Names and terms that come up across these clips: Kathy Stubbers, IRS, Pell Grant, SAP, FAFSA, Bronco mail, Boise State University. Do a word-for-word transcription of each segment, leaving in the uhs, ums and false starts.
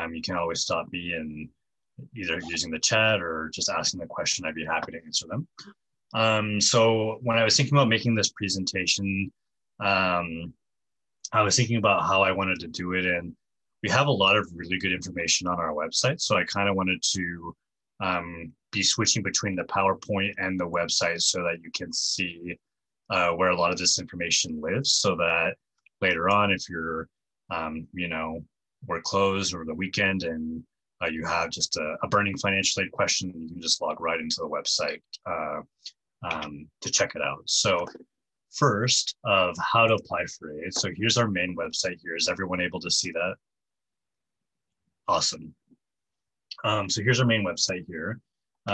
Um, you can always stop me and either using the chat or just asking the question. I'd be happy to answer them. Um, so when I was thinking about making this presentation, um, I was thinking about how I wanted to do it. And we have a lot of really good information on our website. So I kind of wanted to um, be switching between the PowerPoint and the website so that you can see uh, where a lot of this information lives, so that later on, if you're, um, you know, we're closed over the weekend and Uh, you have just a, a burning financial aid question, you can just log right into the website uh, um, to check it out. So first, of how to apply for aid. So here's our main website here. Is everyone able to see that? Awesome. Um, so here's our main website here.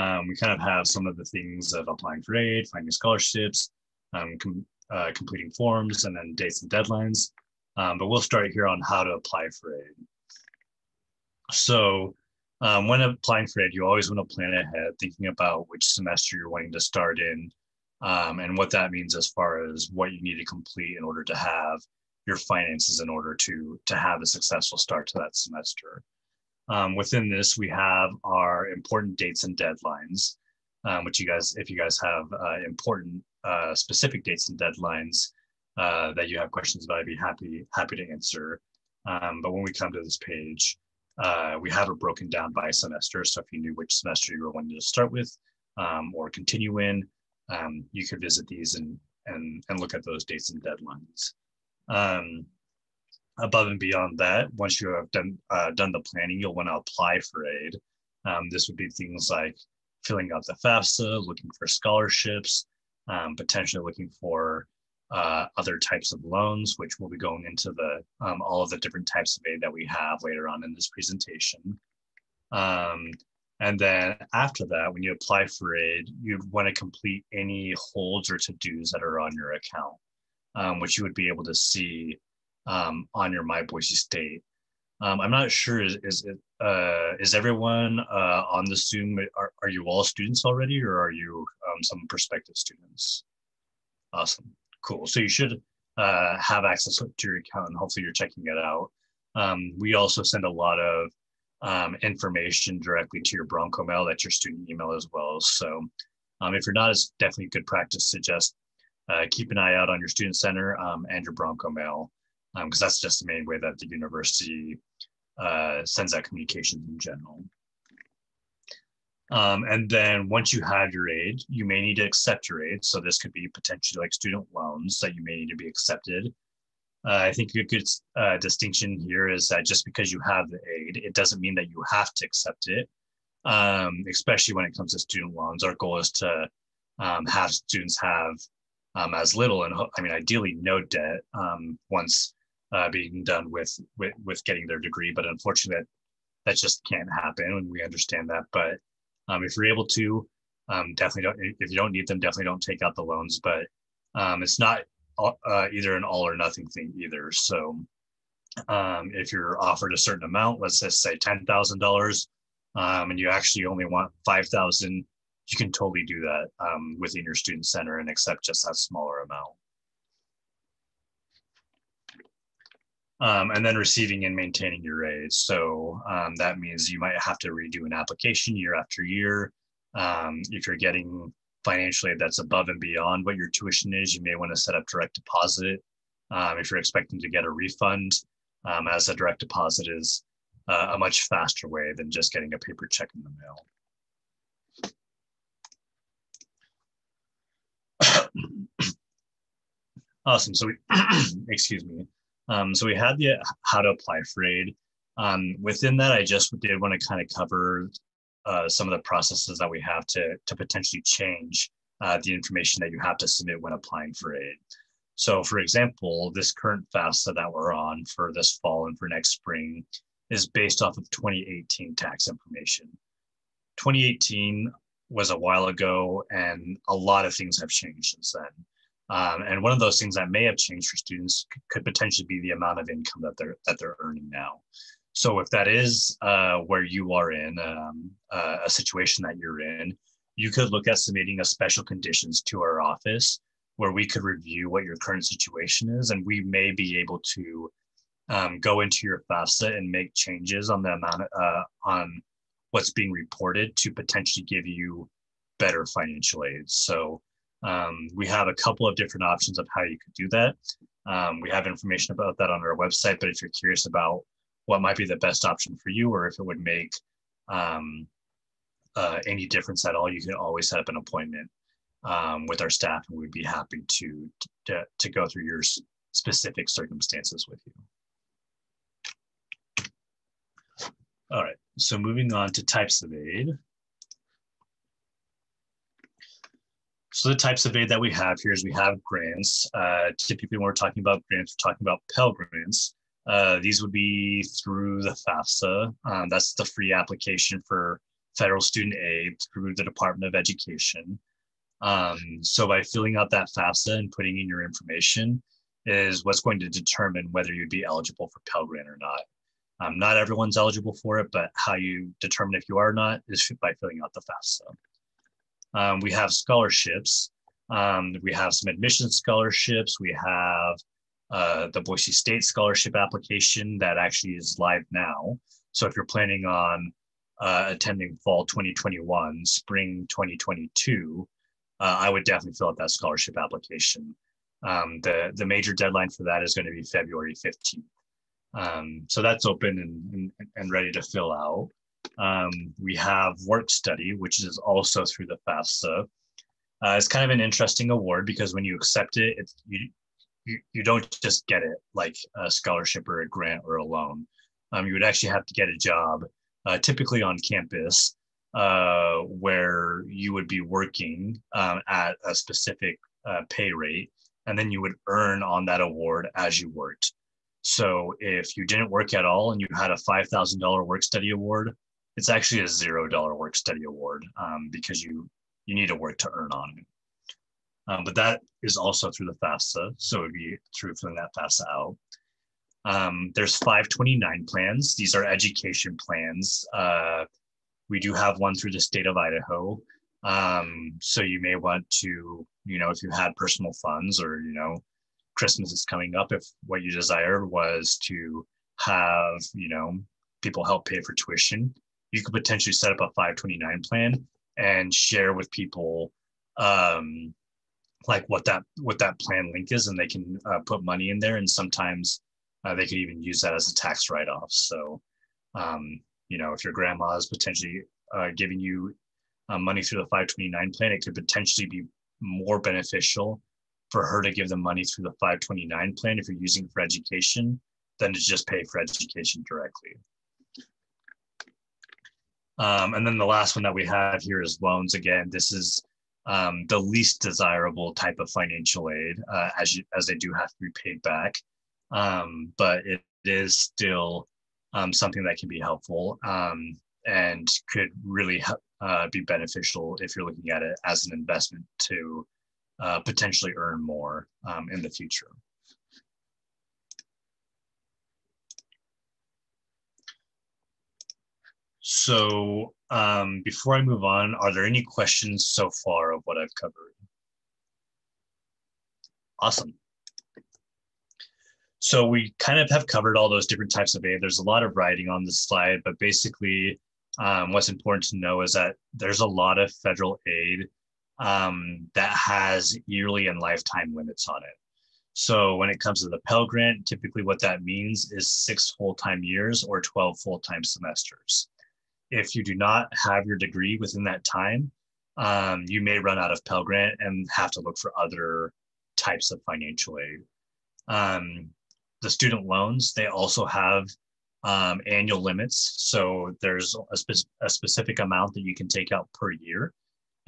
Um, we kind of have some of the things of applying for aid, finding scholarships, um, com uh, completing forms, and then dates and deadlines. Um, but we'll start here on how to apply for aid. So um, when applying for aid, you always want to plan ahead, thinking about which semester you're wanting to start in um, and what that means as far as what you need to complete in order to have your finances in order to, to have a successful start to that semester. Um, within this, we have our important dates and deadlines, um, which you guys, if you guys have uh, important uh, specific dates and deadlines uh, that you have questions about, I'd be happy, happy to answer. Um, but when we come to this page, Uh, we have it broken down by semester. So if you knew which semester you were wanting to start with um, or continue in, um, you could visit these and, and, and look at those dates and deadlines. Um, above and beyond that, once you have done, uh, done the planning, you'll want to apply for aid. Um, this would be things like filling out the FAFSA, looking for scholarships, um, potentially looking for Uh, other types of loans, which we'll be going into the um, all of the different types of aid that we have later on in this presentation. Um, and then after that, when you apply for aid, you'd want to complete any holds or to-dos that are on your account, um, which you would be able to see um, on your My Boise State. Um, I'm not sure, is, is, it, uh, is everyone uh, on the Zoom, are, are you all students already, or are you um, some prospective students? Awesome. Cool. So you should uh, have access to your account, and hopefully you're checking it out. Um, we also send a lot of um, information directly to your Bronco mail. That's your student email as well. So um, if you're not, it's definitely good practice to just uh, keep an eye out on your student center um, and your Bronco mail, because um, that's just the main way that the university uh, sends out communications in general. Um, and then once you have your aid, you may need to accept your aid. So this could be potentially like student loans that you may need to be accepted. Uh, I think a good uh, distinction here is that just because you have the aid, it doesn't mean that you have to accept it, um, especially when it comes to student loans. Our goal is to um, have students have um, as little and I mean, ideally no debt um, once uh, being done with, with, with getting their degree. But unfortunately, that, that just can't happen, and we understand that. But Um, if you're able to, um, definitely don't, if you don't need them, definitely don't take out the loans, but um, it's not all, uh, either an all or nothing thing either. So um, if you're offered a certain amount, let's just say ten thousand dollars, um, and you actually only want five thousand dollars, you can totally do that um, within your student center and accept just that smaller amount. Um, and then receiving and maintaining your aid. So um, that means you might have to redo an application year after year. Um, if you're getting financial aid that's above and beyond what your tuition is, you may want to set up direct deposit. Um, if you're expecting to get a refund, um, as a direct deposit is uh, a much faster way than just getting a paper check in the mail. Awesome. So we, excuse me. Um, so we had the how to apply for aid. Um, within that, I just did want to kind of cover uh, some of the processes that we have to, to potentially change uh, the information that you have to submit when applying for aid. So for example, this current FAFSA that we're on for this fall and for next spring is based off of twenty eighteen tax information. twenty eighteen was a while ago, and a lot of things have changed since then. Um, and one of those things that may have changed for students could potentially be the amount of income that they're that they're earning now. So if that is uh, where you are in um, uh, a situation that you're in, you could look at submitting a special conditions to our office, where we could review what your current situation is, and we may be able to um, go into your FAFSA and make changes on the amount of, uh, on what's being reported to potentially give you better financial aid. So um, we have a couple of different options of how you could do that. Um, we have information about that on our website, but if you're curious about what might be the best option for you, or if it would make um, uh, any difference at all, you can always set up an appointment um, with our staff, and we'd be happy to, to, to go through your specific circumstances with you. All right, so moving on to types of aid. So the types of aid that we have here is we have grants. Uh, typically when we're talking about grants, we're talking about Pell Grants. Uh, these would be through the FAFSA. Um, that's the free application for federal student aid through the Department of Education. Um, so by filling out that FAFSA and putting in your information is what's going to determine whether you'd be eligible for Pell Grant or not. Um, not everyone's eligible for it, but how you determine if you are or not is by filling out the FAFSA. Um, we have scholarships, um, we have some admission scholarships, we have uh, the Boise State scholarship application that actually is live now. So if you're planning on uh, attending fall twenty twenty-one, spring twenty twenty-two, uh, I would definitely fill out that scholarship application. Um, the, the major deadline for that is going to be February fifteenth. Um, so that's open and, and, and ready to fill out. Um, we have work study, which is also through the FAFSA. Uh, it's kind of an interesting award because when you accept it, it's, you, you, you don't just get it like a scholarship or a grant or a loan. Um, you would actually have to get a job, uh, typically on campus, uh, where you would be working um, at a specific uh, pay rate, and then you would earn on that award as you worked. So if you didn't work at all and you had a five thousand dollar work study award, it's actually a zero dollar work study award um, because you you need to work to earn on it. Um, but that is also through the FAFSA, so it would be through filling that FAFSA out. Um, there's five twenty-nine plans. These are education plans. Uh, we do have one through the state of Idaho. Um, so you may want to, you know, if you had personal funds or, you know, Christmas is coming up, if what you desired was to have, you know, people help pay for tuition, you could potentially set up a five twenty-nine plan and share with people um, like what that what that plan link is, and they can uh, put money in there. And sometimes uh, they could even use that as a tax write-off. So, um, you know, if your grandma is potentially uh, giving you uh, money through the five twenty-nine plan, it could potentially be more beneficial for her to give the money through the five twenty-nine plan if you're using it for education than to just pay for education directly. Um, and then the last one that we have here is loans. Again, this is um, the least desirable type of financial aid uh, as, you, as they do have to be paid back, um, but it is still um, something that can be helpful um, and could really uh, be beneficial if you're looking at it as an investment to Uh, potentially earn more um, in the future. So um, before I move on, are there any questions so far of what I've covered? Awesome. So we kind of have covered all those different types of aid. There's a lot of writing on this slide, but basically um, what's important to know is that there's a lot of federal aid Um, that has yearly and lifetime limits on it. So when it comes to the Pell Grant, typically what that means is six full-time years or twelve full-time semesters. If you do not have your degree within that time, um, you may run out of Pell Grant and have to look for other types of financial aid. Um, the student loans, they also have um, annual limits. So there's a, spe a specific amount that you can take out per year.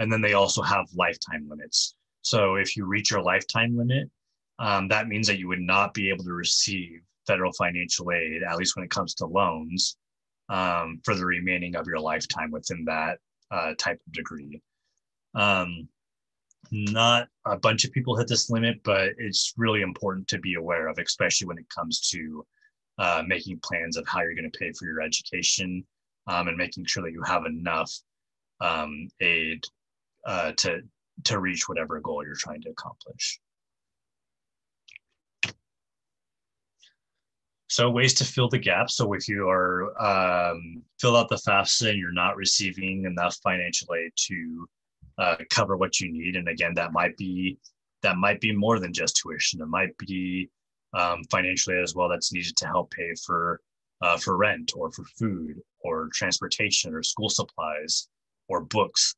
And then they also have lifetime limits. So if you reach your lifetime limit, um, that means that you would not be able to receive federal financial aid, at least when it comes to loans, um, for the remaining of your lifetime within that uh, type of degree. Um, not a bunch of people hit this limit, but it's really important to be aware of, especially when it comes to uh, making plans of how you're going to pay for your education um, and making sure that you have enough um, aid Uh, to, to reach whatever goal you're trying to accomplish. So ways to fill the gap. So if you are um, fill out the FAFSA and you're not receiving enough financial aid to uh, cover what you need, and again, that might be that might be more than just tuition. It might be um, financial aid as well that's needed to help pay for uh, for rent or for food or transportation or school supplies or books.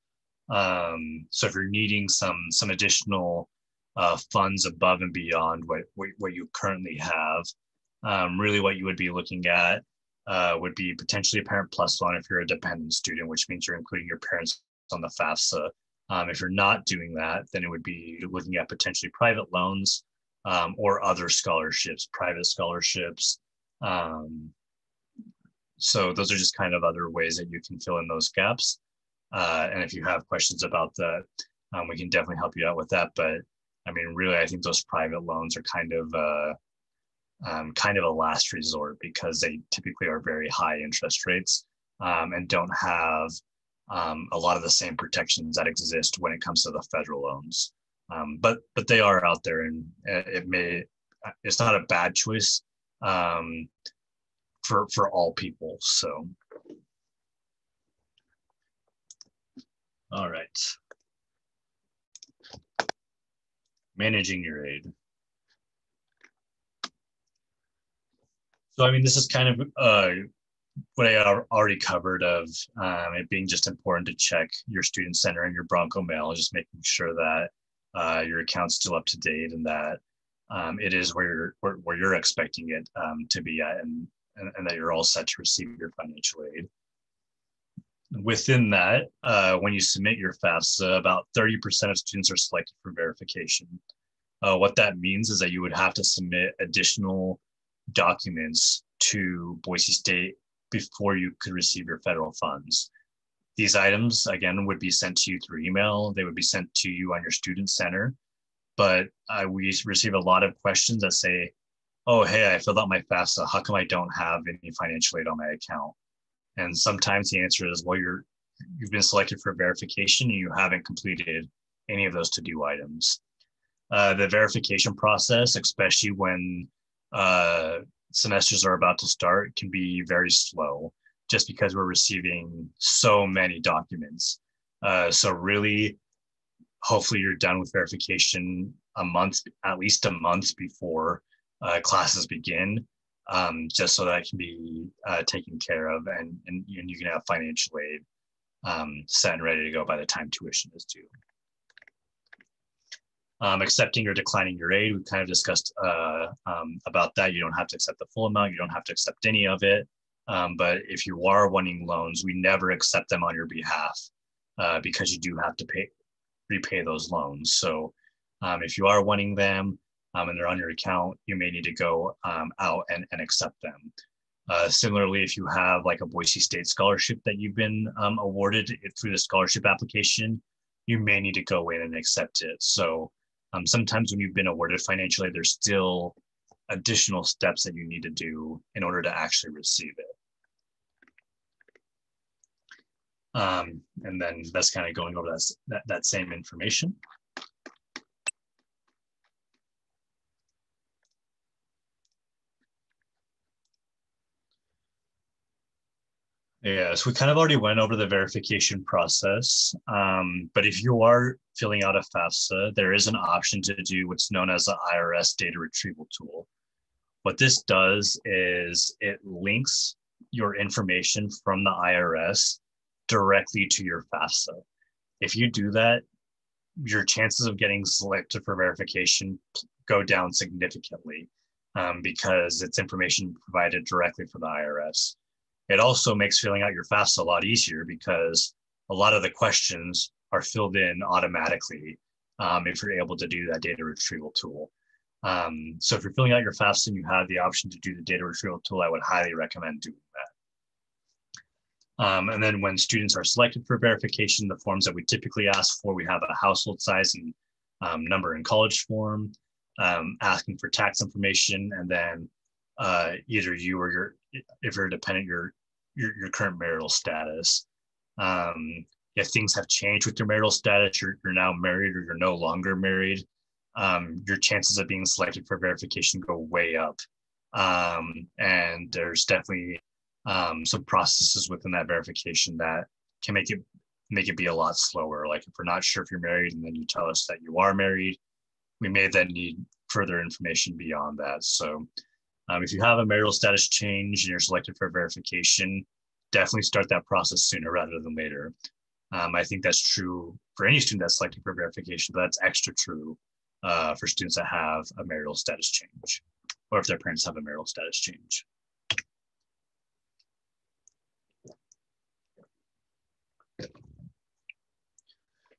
Um, so if you're needing some some additional uh, funds above and beyond what what you currently have. Um, really what you would be looking at uh, would be potentially a parent plus loan if you're a dependent student, which means you're including your parents on the FAFSA. Um, if you're not doing that, then it would be looking at potentially private loans um, or other scholarships, private scholarships. Um, so those are just kind of other ways that you can fill in those gaps. Uh, and if you have questions about that, um, we can definitely help you out with that. But I mean, really, I think those private loans are kind of uh, Um, kind of a last resort because they typically are very high interest rates um, and don't have um, a lot of the same protections that exist when it comes to the federal loans. Um, but but they are out there, and it may it's not a bad choice um, for for all people. So, all right, managing your aid. So, I mean, this is kind of uh, what I already covered of um, it being just important to check your student center and your Bronco mail, just making sure that uh, your account's still up to date and that um, it is where you're, where, where you're expecting it um, to be at, and, and, and that you're all set to receive your financial aid. Within that, uh, when you submit your FAFSA, about thirty percent of students are selected for verification. Uh, what that means is that you would have to submit additional documents to Boise State before you could receive your federal funds. These items, again, would be sent to you through email. They would be sent to you on your student center. But uh, we receive a lot of questions that say, oh, hey, I filled out my FAFSA. How come I don't have any financial aid on my account? And sometimes the answer is, well, you're, you've been selected for verification and you haven't completed any of those to-do items. Uh, the verification process, especially when uh semesters are about to start, can be very slow just because we're receiving so many documents. Uh, so really, hopefully you're done with verification a month, at least a month before uh, classes begin, um, just so that it can be uh, taken care of and, and you can have financial aid um, set and ready to go by the time tuition is due. Um, accepting or declining your aid, we kind of discussed uh, um, about that. You don't have to accept the full amount. You don't have to accept any of it. Um, but if you are wanting loans, we never accept them on your behalf uh, because you do have to pay, repay those loans. So um, if you are wanting them um, and they're on your account, you may need to go um, out and, and accept them. Uh, similarly, if you have like a Boise State scholarship that you've been um, awarded through the scholarship application, you may need to go in and accept it. So Um, sometimes when you've been awarded financial aid, there's still additional steps that you need to do in order to actually receive it. Um, and then that's kind of going over that, that, that same information. Yeah, so we kind of already went over the verification process, um, but if you are filling out a FAFSA, there is an option to do what's known as the I R S data retrieval tool. What this does is it links your information from the I R S directly to your FAFSA. If you do that, your chances of getting selected for verification go down significantly um, because it's information provided directly from the I R S. It also makes filling out your FAFSA a lot easier because a lot of the questions are filled in automatically um, if you're able to do that data retrieval tool. Um, so if you're filling out your FAFSA and you have the option to do the data retrieval tool, I would highly recommend doing that. Um, and then when students are selected for verification, the forms that we typically ask for, we have a household size and um, number and college form, um, asking for tax information, and then uh, either you or your, if you're a dependent, your Your, your current marital status. Um, if things have changed with your marital status, you're, you're now married or you're no longer married, um, your chances of being selected for verification go way up Um, and there's definitely um, some processes within that verification that can make it make it be a lot slower. Like if we're not sure if you're married and then you tell us that you are married, we may then need further information beyond that. So um, if you have a marital status change and you're selected for verification, definitely start that process sooner rather than later. Um, I think that's true for any student that's selected for verification, but that's extra true uh, for students that have a marital status change, or if their parents have a marital status change.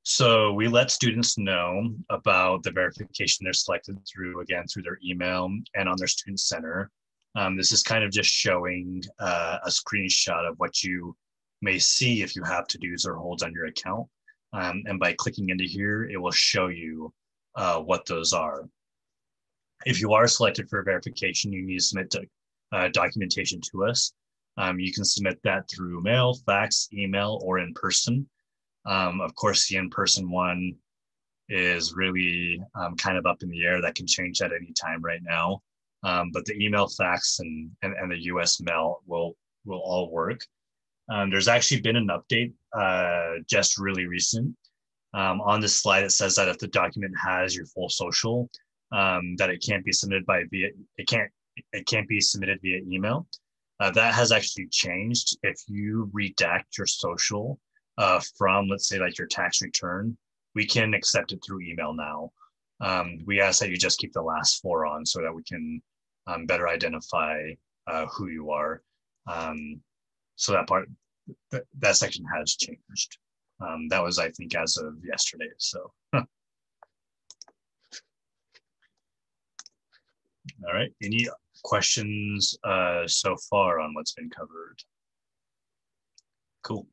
So we let students know about the verification they're selected through, again, through their email and on their student center. Um, this is kind of just showing uh, a screenshot of what you may see if you have to-dos or holds on your account. Um, and by clicking into here, it will show you uh, what those are. If you are selected for verification, you need to submit to, uh, documentation to us. Um, you can submit that through mail, fax, email, or in person. Um, of course, the in-person one is really um, kind of up in the air. That can change at any time right now. Um, but the email, fax, and, and, and the U S mail will, will all work. Um, there's actually been an update uh, just really recent. Um, on this slide, it says that if the document has your full social, um, that it can't be submitted by via it can't it can't be submitted via email. Uh, that has actually changed. If you redact your social uh, from, let's say, like your tax return, we can accept it through email now. Um, we ask that you just keep the last four on so that we can um, better identify uh, who you are. Um, so that part, th that section has changed. Um, that was, I think, as of yesterday. So, huh. All right. Any questions uh, so far on what's been covered? Cool.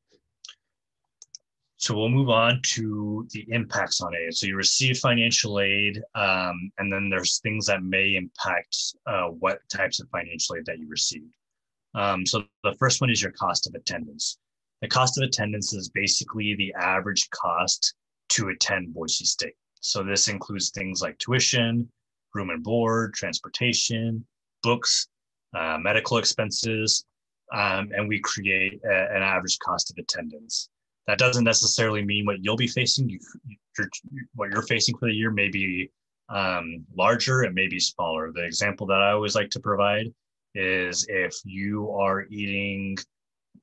So we'll move on to the impacts on aid. So you receive financial aid, um, and then there's things that may impact uh, what types of financial aid that you receive. Um, so the first one is your cost of attendance. The cost of attendance is basically the average cost to attend Boise State. So this includes things like tuition, room and board, transportation, books, uh, medical expenses, um, and we create a, an average cost of attendance. That doesn't necessarily mean what you'll be facing. You, you're, what you're facing for the year may be um, larger, it may be smaller. The example that I always like to provide is if you are eating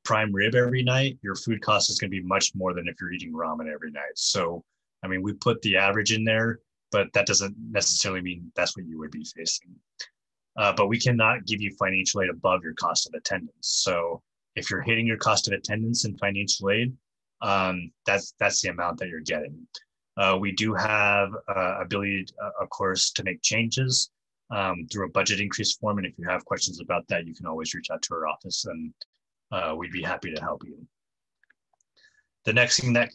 prime rib every night, your food cost is going to be much more than if you're eating ramen every night. So, I mean, we put the average in there, but that doesn't necessarily mean that's what you would be facing. Uh, but we cannot give you financial aid above your cost of attendance. So if you're hitting your cost of attendance in financial aid, um, that's, that's the amount that you're getting. Uh, we do have uh, ability, uh, of course, to make changes um, through a budget increase form. And if you have questions about that, you can always reach out to our office and Uh, we'd be happy to help you. The next thing that,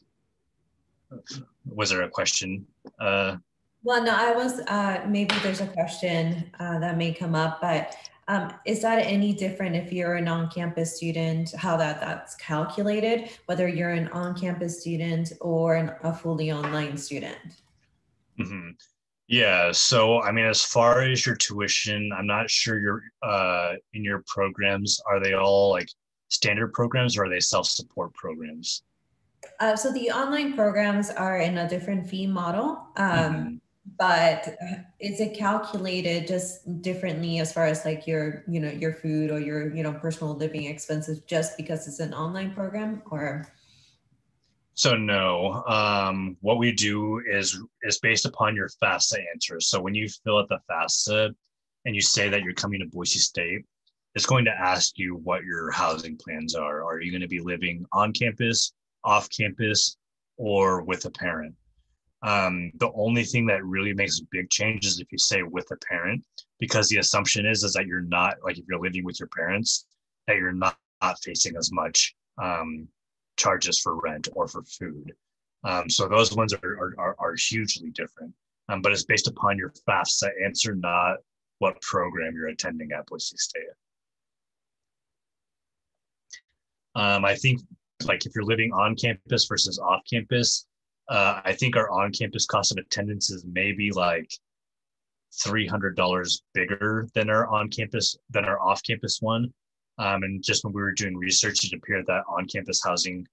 was there a question? Uh, well, no, I was, uh, maybe there's a question uh, that may come up, but um, is that any different if you're an on-campus student, how that, that's calculated, whether you're an on-campus student or an, a fully online student? Mm-hmm. Yeah, so I mean, as far as your tuition, I'm not sure you're uh, in your programs, are they all like standard programs or are they self-support programs? Uh, so the online programs are in a different fee model, um, mm-hmm. but is it calculated just differently as far as like your, you know, your food or your, you know, personal living expenses just because it's an online program or? So no, um, what we do is, is based upon your FAFSA answer. So when you fill out the FAFSA and you say that you're coming to Boise State, it's going to ask you what your housing plans are. Are you going to be living on campus, off campus, or with a parent? Um, the only thing that really makes a big change is if you say with a parent, because the assumption is, is that you're not, like if you're living with your parents, that you're not, not facing as much um, charges for rent or for food. Um, so those ones are, are, are hugely different, um, but it's based upon your FAFSA answer, not what program you're attending at Boise State. Um, I think like if you're living on campus versus off campus, uh, I think our on campus cost of attendance is maybe like three hundred dollars bigger than our on-campus, than our off-campus one. Um, and just when we were doing research, it appeared that on-campus housing,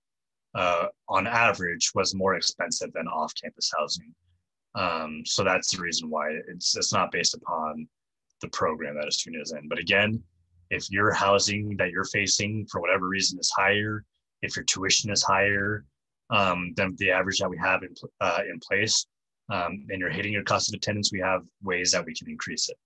uh, on average, was more expensive than off-campus housing. Um, so that's the reason why it's it's not based upon the program that a student is in. But again, if your housing that you're facing for whatever reason is higher, if your tuition is higher um, than the average that we have in uh, in place, um, and you're hitting your cost of attendance, we have ways that we can increase it.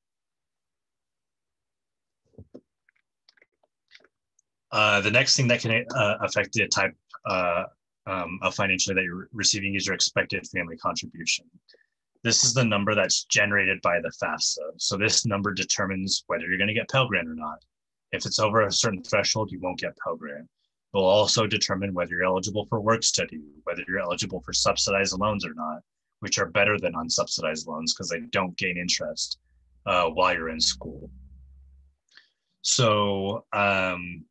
Uh, the next thing that can uh, affect the type uh, um, of financial aid that you're receiving is your expected family contribution. This is the number that's generated by the FAFSA. So this number determines whether you're going to get Pell Grant or not. If it's over a certain threshold, you won't get Pell Grant. It will also determine whether you're eligible for work study, whether you're eligible for subsidized loans or not, which are better than unsubsidized loans because they don't gain interest uh, while you're in school. So um,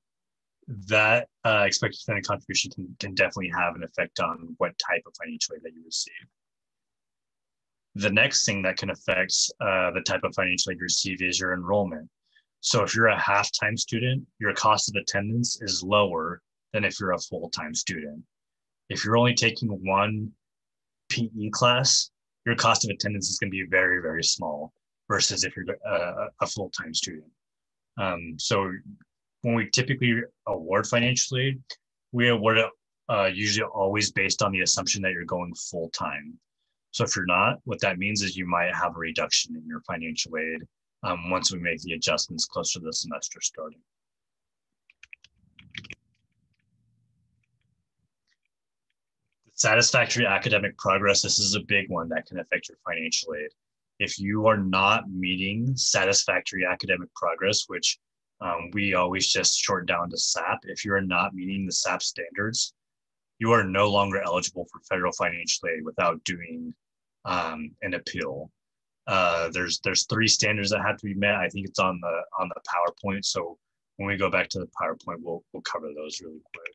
that uh, expected family contribution can, can definitely have an effect on what type of financial aid that you receive. The next thing that can affect uh, the type of financial aid you receive is your enrollment. So if you're a half-time student, your cost of attendance is lower than if you're a full-time student. If you're only taking one P E class, your cost of attendance is going to be very, very small versus if you're a, a full-time student. Um, so when we typically award financial aid, we award it uh, usually always based on the assumption that you're going full-time. So if you're not, what that means is you might have a reduction in your financial aid um, once we make the adjustments closer to the semester starting. Satisfactory academic progress. This is a big one that can affect your financial aid. If you are not meeting satisfactory academic progress, which um, we always just shorten down to S A P, if you're not meeting the S A P standards, you are no longer eligible for federal financial aid without doing um, an appeal. Uh, there's there's three standards that have to be met. I think it's on the on the PowerPoint. So when we go back to the PowerPoint, we'll we'll cover those really quick.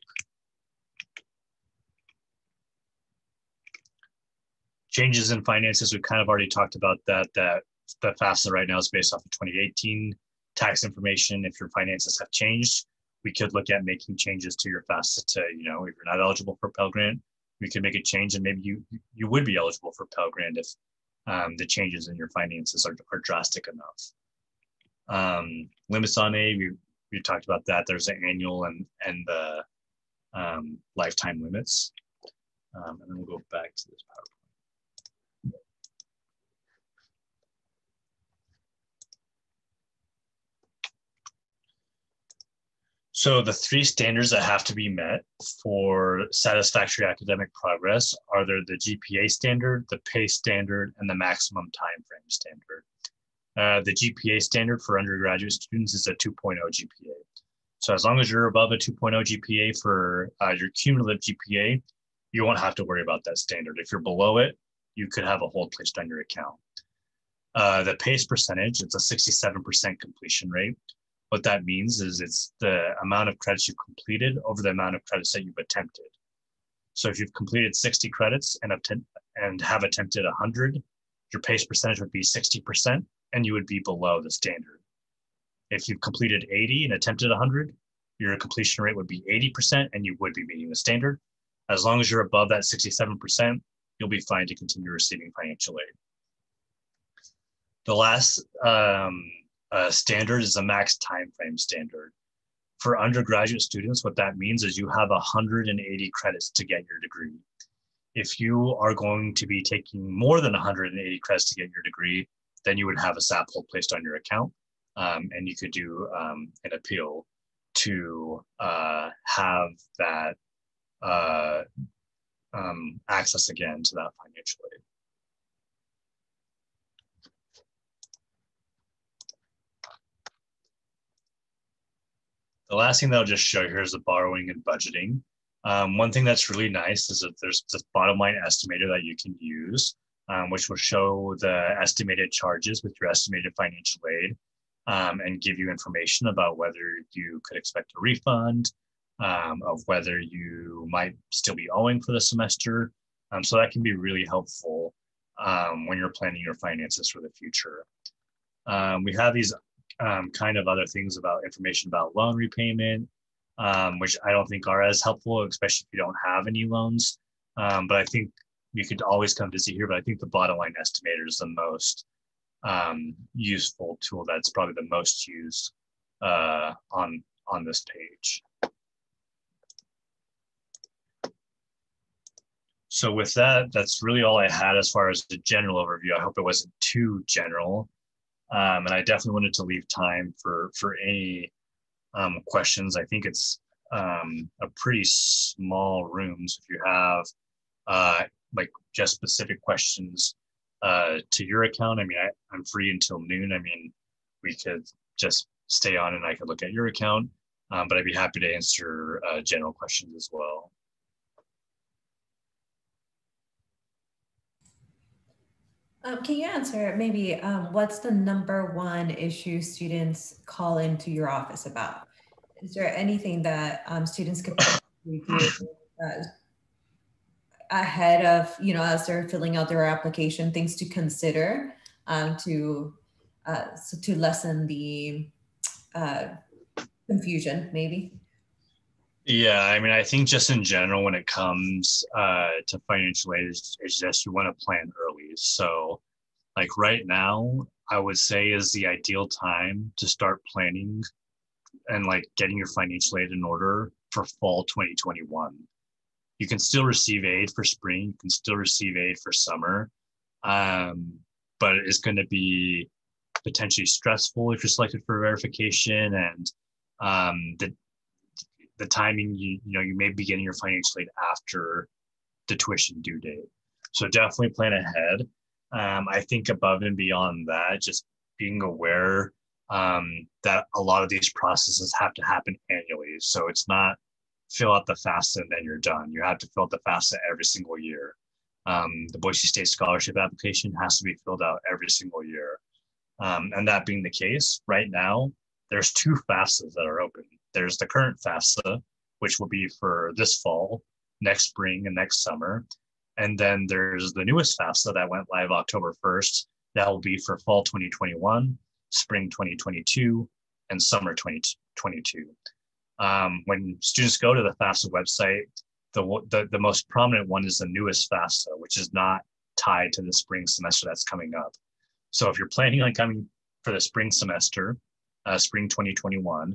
Changes in finances. We've kind of already talked about that. That the FAFSA right now is based off of twenty eighteen tax information. If your finances have changed, we could look at making changes to your FAFSA to, you know, if you're not eligible for Pell Grant, we could make a change and maybe you you would be eligible for Pell Grant if um, the changes in your finances are, are drastic enough. Um, limits on aid, we, we talked about that. There's an annual and, and the um, lifetime limits. Um, and then we'll go back to this PowerPoint. So the three standards that have to be met for satisfactory academic progress are there the G P A standard, the pay standard, and the maximum time frame standard. Uh, the G P A standard for undergraduate students is a two point oh G P A. So as long as you're above a two point oh G P A for uh, your cumulative G P A, you won't have to worry about that standard. If you're below it, you could have a hold placed on your account. Uh, the PACE percentage, it's a sixty-seven percent completion rate. What that means is it's the amount of credits you've completed over the amount of credits that you've attempted. So if you've completed sixty credits and, and have attempted one hundred, your PACE percentage would be sixty percent and you would be below the standard. If you've completed eighty and attempted one hundred, your completion rate would be eighty percent and you would be meeting the standard. As long as you're above that sixty-seven percent, you'll be fine to continue receiving financial aid. The last, um, Uh, standard is a max time frame standard. For undergraduate students, what that means is you have one hundred eighty credits to get your degree. If you are going to be taking more than one hundred eighty credits to get your degree, then you would have a S A P hold placed on your account, um, and you could do um, an appeal to uh, have that uh, um, access again to that financial aid. The last thing that I'll just show here is the borrowing and budgeting. Um, one thing that's really nice is that there's this bottom line estimator that you can use, um, which will show the estimated charges with your estimated financial aid um, and give you information about whether you could expect a refund, um, of whether you might still be owing for the semester. Um, so that can be really helpful um, when you're planning your finances for the future. Um, we have these um, kind of other things about information about loan repayment, um, which I don't think are as helpful, especially if you don't have any loans. Um, but I think you could always come visit here, but I think the bottom line estimator is the most um, useful tool that's probably the most used uh, on, on this page. So with that, that's really all I had as far as the general overview. I hope it wasn't too general. Um, and I definitely wanted to leave time for, for any um, questions. I think it's um, a pretty small room. So if you have uh, like just specific questions uh, to your account, I mean, I, I'm free until noon. I mean, we could just stay on and I could look at your account, um, but I'd be happy to answer uh, general questions as well. Um, can you answer maybe um, what's the number one issue students call into your office about? Is there anything that um, students could do uh, ahead of, you know, as they're filling out their application, things to consider um, to uh, so to lessen the uh, confusion, maybe? Yeah, I mean, I think just in general, when it comes uh, to financial aid, it's, it's just you want to plan early. So like right now, I would say is the ideal time to start planning and like getting your financial aid in order for fall twenty twenty-one. You can still receive aid for spring, you can still receive aid for summer, um, but it's going to be potentially stressful if you're selected for verification, and um, the the timing, you, you know, you may be getting your financial aid after the tuition due date. So definitely plan ahead. Um, I think above and beyond that, just being aware um, that a lot of these processes have to happen annually. So it's not fill out the FAFSA and then you're done. You have to fill out the FAFSA every single year. Um, the Boise State Scholarship application has to be filled out every single year. Um, and that being the case, right now, there's two FAFSAs that are open. There's the current FAFSA, which will be for this fall, next spring, and next summer. And then there's the newest FAFSA that went live October first. That will be for fall twenty twenty-one, spring twenty twenty-two, and summer twenty twenty-two. Um, when students go to the FAFSA website, the, the, the most prominent one is the newest FAFSA, which is not tied to the spring semester that's coming up. So if you're planning on coming for the spring semester, uh, spring twenty twenty-one,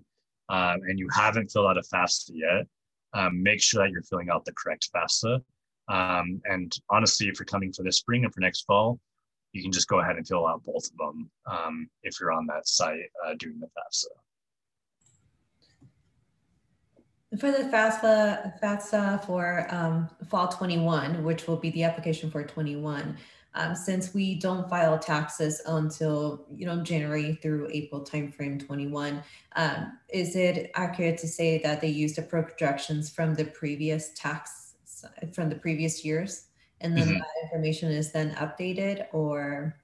Um, and you haven't filled out a FAFSA yet, um, make sure that you're filling out the correct FAFSA. Um, and honestly, if you're coming for this spring and for next fall, you can just go ahead and fill out both of them um, if you're on that site uh, doing the FAFSA. For the FAFSA, FAFSA for um, fall twenty-one, which will be the application for twenty-one, um, since we don't file taxes until, you know, January through April timeframe twenty-one, um, is it accurate to say that they used the projections from the previous tax, from the previous years, and then mm-hmm. that information is then updated, or?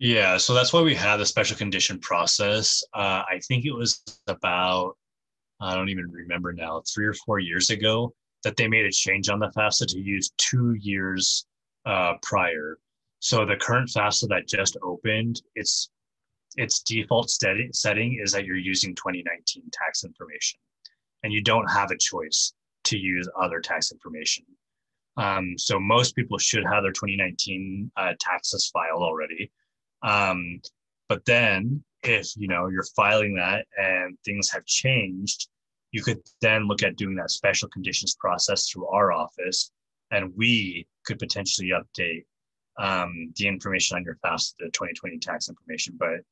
Yeah, so that's why we have the special condition process. Uh, I think it was about, I don't even remember now, three or four years ago that they made a change on the FAFSA to use two years Uh, prior. So the current FAFSA that just opened, its its default steady, setting is that you're using twenty nineteen tax information, and you don't have a choice to use other tax information. Um, so most people should have their twenty nineteen uh, taxes filed already. Um, but then if you know you're filing that and things have changed, you could then look at doing that special conditions process through our office, and we could potentially update um, the information on your FAFSA, the twenty twenty tax information. But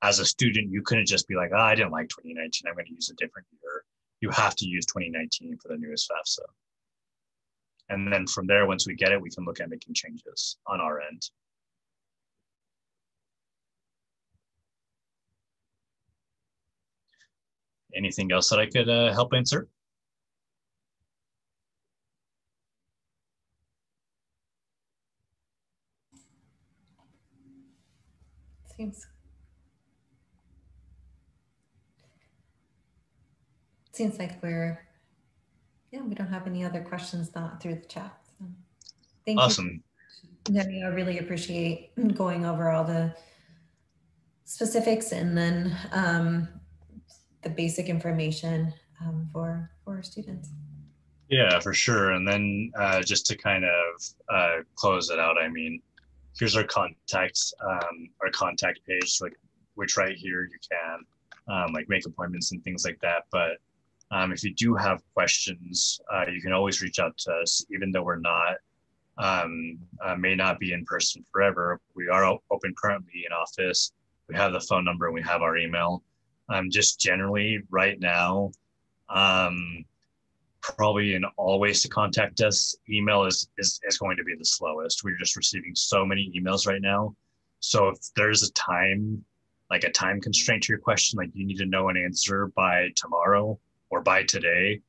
as a student, you couldn't just be like, oh, I didn't like twenty nineteen, I'm going to use a different year. You have to use twenty nineteen for the newest FAFSA. And then from there, once we get it, we can look at making changes on our end. Anything else that I could uh, help answer? Seems, seems like we're, yeah, we don't have any other questions, not through the chat. So. Thank you. Awesome. Debbie, I really appreciate going over all the specifics and then um, the basic information um, for, for students. Yeah, for sure. And then uh, just to kind of uh, close it out, I mean, here's our contacts, um, our contact page, like which right here you can um, like make appointments and things like that. But um, if you do have questions, uh, you can always reach out to us, even though we're not, um, uh, may not be in person forever. We are open currently in office. We have the phone number and we have our email. Um, just generally right now, um, probably in all ways to contact us, email is, is, is going to be the slowest. We're just receiving so many emails right now. So if there's a time, like a time constraint to your question, like you need to know an answer by tomorrow or by today,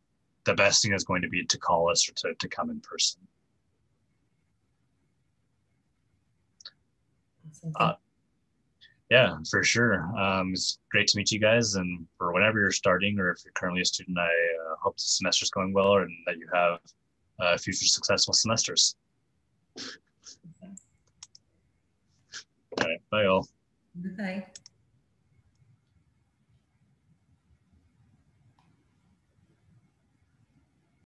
the best thing is going to be to call us or to, to come in person. Uh, yeah, for sure. Um, it's great to meet you guys. And for whenever you're starting, or if you're currently a student, I uh, hope the semester's going well and that you have uh, future successful semesters. Okay. All right, bye all. Bye.